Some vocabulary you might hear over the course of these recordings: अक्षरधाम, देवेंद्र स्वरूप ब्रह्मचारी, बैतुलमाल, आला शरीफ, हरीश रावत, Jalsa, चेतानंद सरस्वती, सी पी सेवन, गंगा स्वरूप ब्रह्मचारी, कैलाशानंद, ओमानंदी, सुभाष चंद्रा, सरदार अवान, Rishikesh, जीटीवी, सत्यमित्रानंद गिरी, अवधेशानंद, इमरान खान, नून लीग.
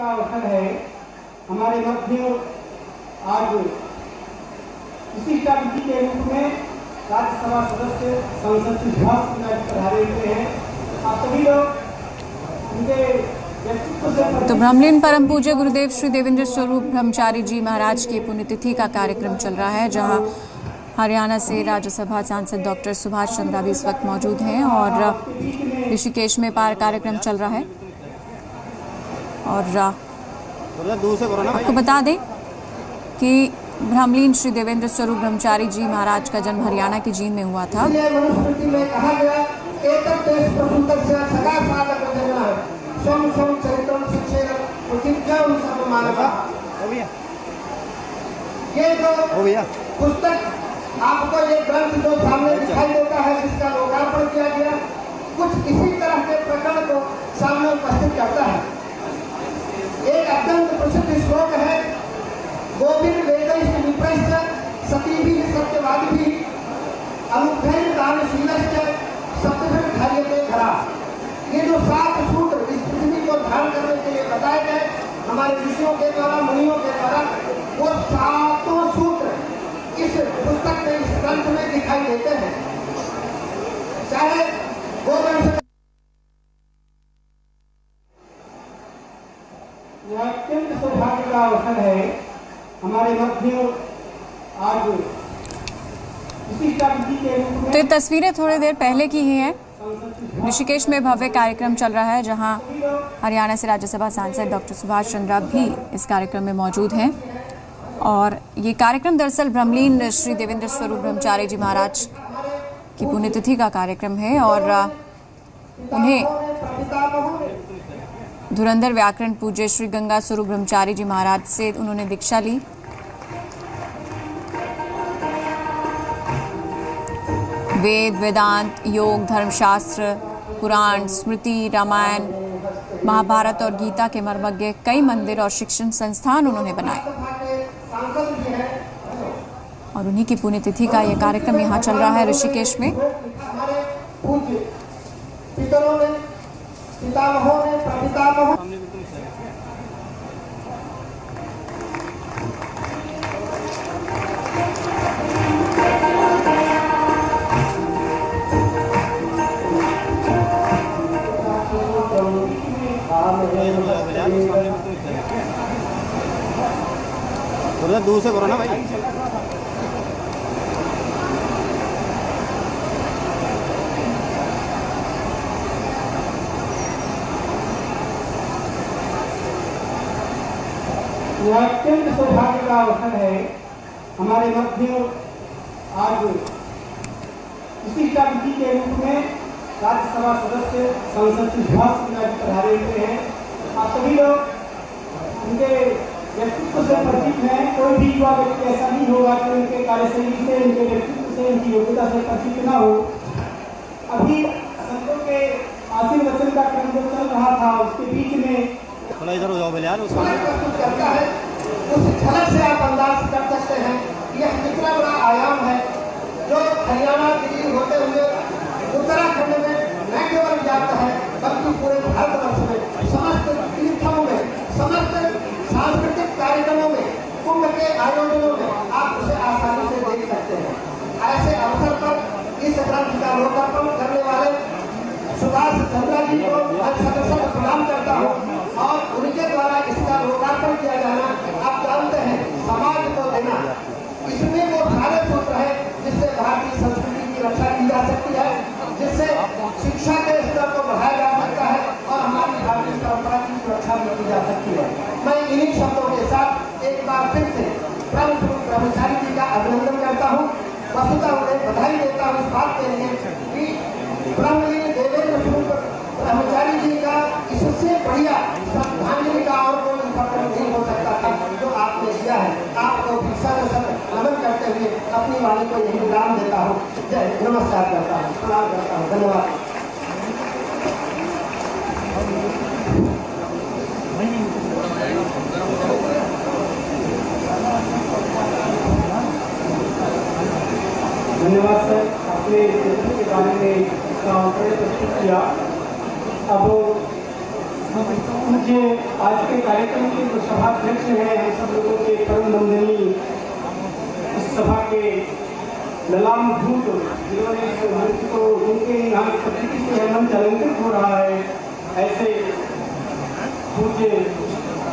का अवसर है हमारे मध्य आज इसी कार्यक्रम के रूप में राज्यसभा सदस्य संसद की सुभाष चंद्रा पधारे हुए हैं। आप सभी लोग उनके तो ब्रह्मलीन परम पूज्य गुरुदेव श्री देवेंद्र स्वरूप ब्रह्मचारी जी महाराज की पुण्यतिथि का कार्यक्रम चल रहा है, जहां हरियाणा से राज्यसभा सांसद डॉक्टर सुभाष चंद्रा भी इस वक्त मौजूद हैं और ऋषिकेश में पार कार्यक्रम चल रहा है। और आपको बता दें कि ब्रह्मलीन श्री देवेंद्र स्वरूप ब्रह्मचारी जी महाराज का जन्म हरियाणा के जींद में हुआ था। ये पुस्तक आपको ग्रंथ जो सामने दिखाई देता है जिसका लोकार्पण किया गया, कुछ इसी तरह के प्रकरण को सामने उपस्थित करता है। एक अत्यंत प्रसिद्ध श्लोक है, गोविंद वेदैश्च विप्रश्च सतीभिः सत्यवादिभिः अनुत्थेन दानशीलश्च सत्यभिर्धार्यते धरा। ये जो 7 सूत्र इस पृथ्वी को धारण करने के लिए बताए गए हमारे ऋषियों के द्वारा, मुनियों के द्वारा, वो 7 सूत्र इस पुस्तक में, इस ग्रंथ में दिखाई देते हैं। चाहे वो अत्यंत सौभाग्य का अवसर है हमारे मध्य आज इसी कार्यक्रम के रूप में। तो तस्वीरें थोड़ी देर पहले की ही है। ऋषिकेश में भव्य कार्यक्रम चल रहा है, जहां हरियाणा से राज्यसभा सांसद डॉक्टर सुभाष चंद्रा भी इस कार्यक्रम में मौजूद हैं। और ये कार्यक्रम दरअसल ब्रह्मलीन श्री देवेंद्र स्वरूप ब्रह्मचारी जी महाराज की पुण्यतिथि का कार्यक्रम है और उन्हें धुरंधर व्याकरण पूज्य श्री गंगा स्वरूप ब्रह्मचारी जी महाराज से उन्होंने दीक्षा ली। वेद, वेदांत, योग, धर्मशास्त्र, पुराण, स्मृति, रामायण, महाभारत और गीता के मर्मज्ञ कई मंदिर और शिक्षण संस्थान उन्होंने बनाए और उन्हीं की पुण्यतिथि का यह कार्यक्रम यहाँ चल रहा है ऋषिकेश में। दूर से करो ना भाई। यह अत्यंत सौभाग्य का अवसर है हमारे मध्य आज इसी कार्यक्रम के रूप में राज्यसभा सदस्य संसद की सुभाष चंद्रा पधारे हुए हैं। आप सभी लोग उनके व्यक्तित्व से परिचित हैं। कोई भी युवा व्यक्ति ऐसा नहीं होगा कि उनके कार्यशैली से, उनके व्यक्तित्व से, उनकी योग्यता से परिचित ना हो। अभी संतों के आशीर्वचन का क्रम जो चल रहा था उसके बीच में प्रस्तुत करता है, उस झलक से आप अंदाज कर सकते हैं यह कितना बड़ा आयाम है जो हरियाणा दिल्ली होते हुए उत्तराखंड में न केवल जाता है बल्कि पूरे भारतवर्ष में समस्त तीर्थों में, समस्त सांस्कृतिक कार्यक्रमों में, कुंभ के आयोजनों में आप उसे आसानी से देख सकते हैं। ऐसे अवसर पर इस ग्रंथ का लोकार्पण करने वाले सुभाष चंद्रा जी को हर सदस्य को प्रणाम करता हूँ और उनके द्वारा इसका लोकार्पण किया जाना, आप जानते हैं, समाज को देना, इसमें वो सारे सूत्र है जिससे भारतीय संस्कृति की रक्षा की जा सकती है, जिससे शिक्षा के स्तर को बढ़ाया जा सकता है और हमारी भारतीय परंपरा की सुरक्षा भी की जा सकती है। मैं इन्हीं शब्दों के साथ एक बार फिर से ब्रह्मचारी जी का अभिनंदन करता हूँ। वस्तुतः उन्हें बधाई देता हूँ इस बात के लिए कि ब्रह्मलीन देवेंद्र स्वरूप ब्रह्मचारी जी का इससे बढ़िया श्रद्धांजलि का और कोई उदाहरण नहीं हो सकता था जो आपने दिया है। आपको सदैव नमन करते हुए अपनी वाणी को यही विराम देता हूँ। जय, नमस्कार करता हूँ, प्रणाम करता हूँ, धन्यवाद। धन्यवाद सर, आपने ग्रंथ के बारे में प्रस्तुत किया। अब मुझे आज के कार्यक्रम के जो सभाध्यक्ष हैं, हम सब लोगों के परम बंदनीय इस सभा के ललाम भूत जिन्होंने इस मंच को उनके यहाँ प्रकृति से हम अलंकृत हो रहा है, ऐसे पूज्य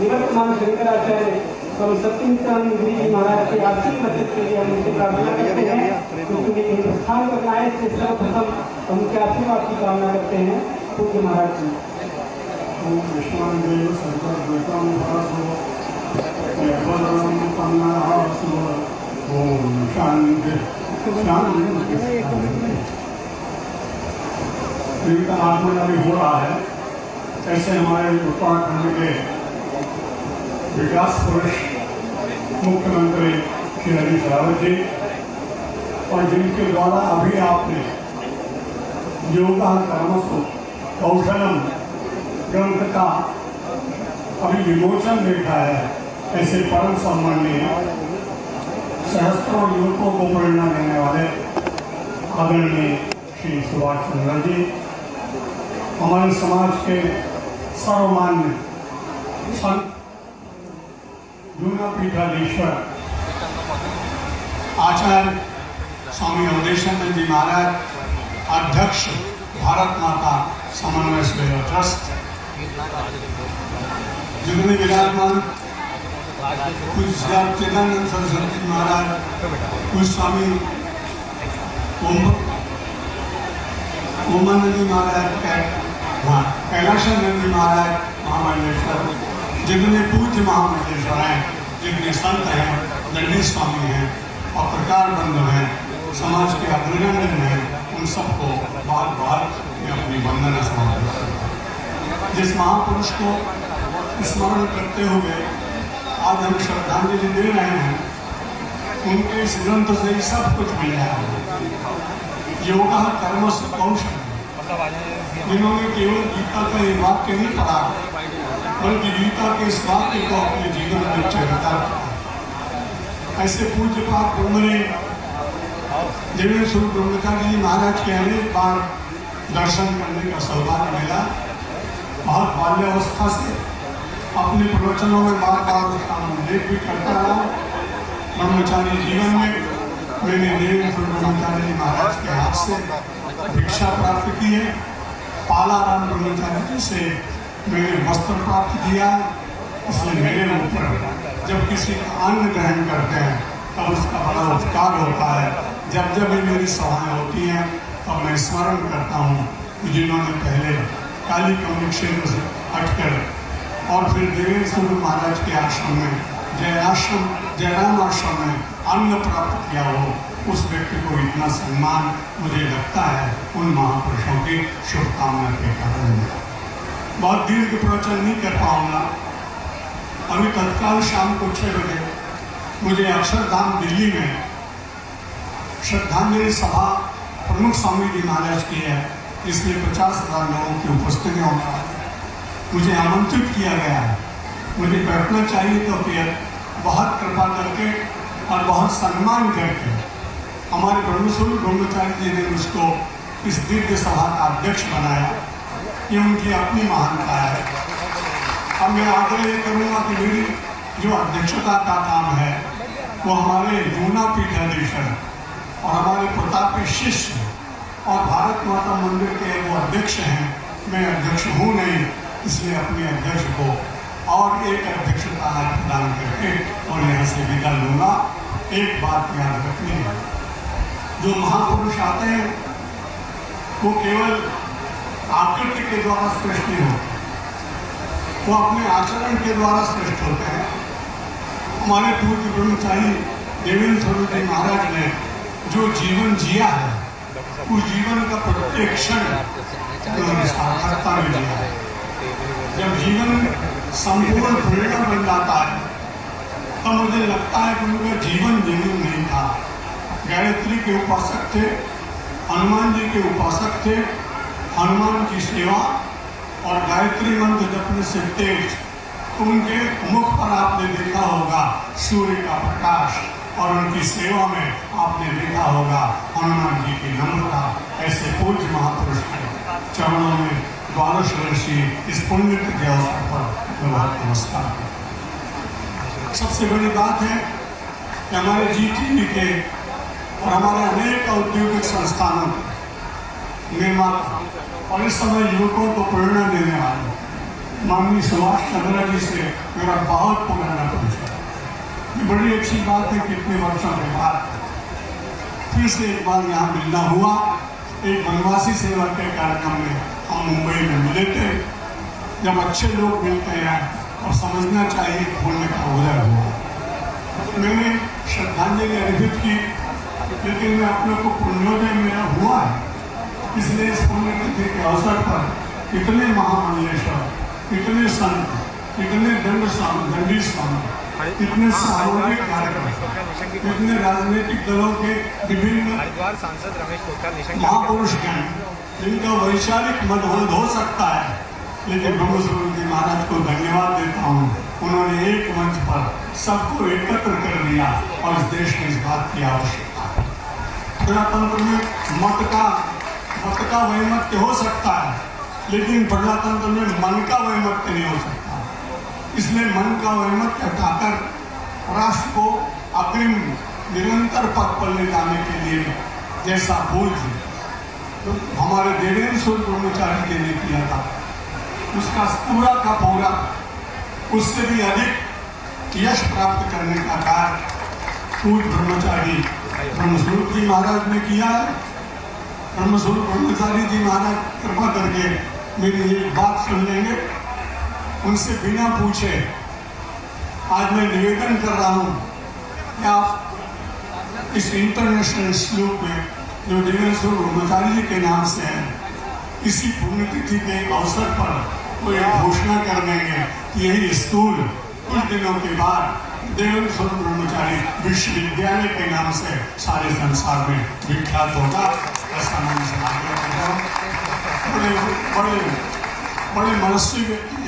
निवर्तमान शंकराचार्य स्वामी सत्यमित्रानंद गिरी जी महाराज के आशीर्वचन के लिए हम उनसे प्रार्थना करते हैं, क्योंकि हिंदुस्तान का नायक से सर्वप्रथम हम उनके आशीर्वाद की कामना करते हैं। पूज्य महाराज जी आत्मनिर्भर हो रहा है, ऐसे हमारे उत्तराखंड के विकास पुरुष मुख्यमंत्री श्री हरीश रावत जी और जिनके द्वारा अभी आपने योगा कर्मसु कौशलम ग्रंथ का अभी विमोचन देखा है, ऐसे परम सम्माननीय सहस्त्रों युवकों को प्रेरणा देने वाले आदरणीय श्री सुभाष चंद्रा जी, हमारे समाज के सर्वमान्य संत जूना पीठाधीश्वर आचार्य स्वामी अवधेशानंद जी महाराज, अध्यक्ष भारत माता समन्वय सेवा ट्रस्ट, जितने विराजमान कुछ चेतानंद सरस्वती महाराज, कुछ स्वामी ओमानंदी महाराज, कैलाशानंद जी महाराज महामंडलेश्वर, जितने पूज्य महामंडलेश्वर हैं, जितने संत हैं, दंडी स्वामी हैं और प्रकार बंधु हैं, समाज के अग्रगण्य हैं, उन सबको बार बार मैं अपनी वंदना समर्पित करता हूँ। जिस महापुरुष को स्मरण करते हुए आज हम श्रद्धांजलि दे रहे हैं, उनके इस ग्रंथ से ही सब कुछ मिल रहा है। योगा कर्मसु कौशलम, जिन्होंने केवल गीता का ये वाक्य नहीं पढ़ा बल्कि गीता के इस वाक्य को अपने जीवन में चरितार्थ किया, ऐसे पूज्य पाठ उन्होंने देवेंद्र स्वरूप ब्रह्मचारी महाराज के अनेक बार दर्शन करने का सौभाग्य मिला। बहुत बाल्यावस्था से अपने प्रवचनों में बार बार उसका उल्लेख भी करता रहा। ब्रह्मचारी जीवन में मैंने देवेंद्र स्वरूप ब्रह्मचारी महाराज के हाथ से भिक्षा प्राप्त की है, पालाराम ब्रह्मचारी जी से मैंने वस्त्र प्राप्त किया, इसलिए मेरे ऊपर जब किसी का अन्न ग्रहण करते हैं तब उसका बड़ा उपकार होता है। जब जब ये मेरी सभाएँ होती हैं तब मैं स्मरण करता हूँ कि जिन्होंने पहले काली कौमी क्षेत्र से हटकर और फिर देवेंद्र स्वरूप महाराज के आश्रम में जयराम आश्रम में अन्न प्राप्त किया हो, उस व्यक्ति को इतना सम्मान मुझे लगता है उन महापुरुषों की शुभकामना के कारण। बहुत दीर्घ प्रवचन नहीं कर पाऊँगा। अभी तत्काल शाम को 6 बजे मुझे अक्षरधाम दिल्ली में श्रद्धांजलि सभा प्रमुख स्वामी जी महाराज की है, इसमें 50,000 लोगों की उपस्थिति होने वाली है। मुझे आमंत्रित किया गया है, मुझे बैठना चाहिए तो फिर बहुत कृपा करके और बहुत सम्मान करके हमारे ब्रह्मस्वरूप ब्रह्मचारी जी ने उसको इस दिव्य सभा का अध्यक्ष बनाया। ये उनकी अपनी महानता है। अब मैं आग्रह ये करूँगा कि मेरी जो अध्यक्षता का काम है वो हमारे जूना पीठाधीश्वर और हमारे प्रतापी शिष्य और भारत माता मंदिर के वो अध्यक्ष हैं। मैं अध्यक्ष हूँ नहीं, इसलिए अपने अध्यक्ष को और एक अध्यक्षता प्रदान करके और यहाँ से विदा लूँगा। एक बात याद रखनी है, जो महापुरुष आते हैं वो केवल आकृति के द्वारा श्रेष्ठ नहीं होते, वो अपने आचरण के द्वारा श्रेष्ठ होते हैं। हमारे पूर्व ब्रह्मचारी देवेंद्र स्वरूप जी महाराज ने जो जीवन जिया है उस जीवन का प्रत्येक क्षण सार्थकता में जिया है। जब जीवन संपूर्ण प्रेरणा बन जाता है तब तो मुझे लगता है कि उनका जीवन जीवन नहीं था। गायत्री के उपासक थे, हनुमान जी के उपासक थे, हनुमान की सेवा और गायत्री मंत्र जपने से तेज उनके मुख पर आपने देखा होगा सूर्य का प्रकाश और उनकी सेवा में आपने देखा होगा हनुमान जी की नम्रता। ऐसे पूज्य महापुरुष के चरणों में बालश ऋषि इस पुण्य के अवसर पर मैं बहुत नमस्कार करता हूँ। सबसे बड़ी बात है कि हमारे जीटीवी के और हमारे अनेक औद्योगिक संस्थानों के निर्माता और इस समय युवकों को प्रेरणा देने वाले माननीय सुभाष चंद्रा जी से मेरा बहुत पुराना परिचय है। बड़ी अच्छी बात है कि इतने वर्षों के बाद फिर से एक बार यहाँ मिलना हुआ। एक वनवासी सेवा के कार्यक्रम में हम मुंबई में मिले थे। जब अच्छे लोग मिलते हैं और समझना चाहिए बोलने का उदय हुआ। मैंने श्रद्धांजलि अर्पित की, लेकिन मैं अपने को पुण्योदय मेरा हुआ है, इसलिए इस पुण्यतिथि के अवसर पर इतने महामंडलेश्वर, इतने संत, इतने दंडी स्वामी, इतने सार्वजनिक कार्यक्रम, इतने राजनीतिक दलों के विभिन्न महापुरुष हैं जिनका वैचारिक मतभेद हो सकता है, लेकिन ब्रह्म स्वरूप जी महाराज को धन्यवाद देता हूँ। उन्होंने एक मंच पर सबको एकत्र कर दिया और इस देश में इस बात की आवश्यकता। प्रजातंत्र में मत का वैमत्य हो सकता है, लेकिन प्रजातंत्र में मन का वैमत्य नहीं हो सकता। इसलिए मन का वैमत्य हटाकर राष्ट्र को अग्रिम निरंतर पथ पर ले जाने के लिए जैसा भूल जी तो हमारे देवेंद्र स्वरूप ब्रह्मचारी जी ने किया था, उसका पूरा का पूरा, उससे भी अधिक यश प्राप्त करने का कार्य पूर्व ब्रह्मचारी ब्रह्मस्वरूप जी महाराज ने किया है। ब्रह्मस्वरूप ब्रह्मचारी जी महाराज कृपा करके मेरी एक बात सुन लेंगे। उनसे बिना पूछे आज मैं निवेदन कर रहा हूँ कि आप इस इंटरनेशनल श्लोक में जो देवेंद्र ब्रह्मचारी जी के नाम से है, इसी पुण्यतिथि के अवसर पर वो एक घोषणा कर देंगे कि यही स्कूल कुछ दिनों के बाद देवेंद्र स्वरूप ब्रह्मचारी विश्वविद्यालय के नाम से सारे संसार में विख्यात होगा। ऐसा मैं बड़े बड़े मनस्वी व्यक्ति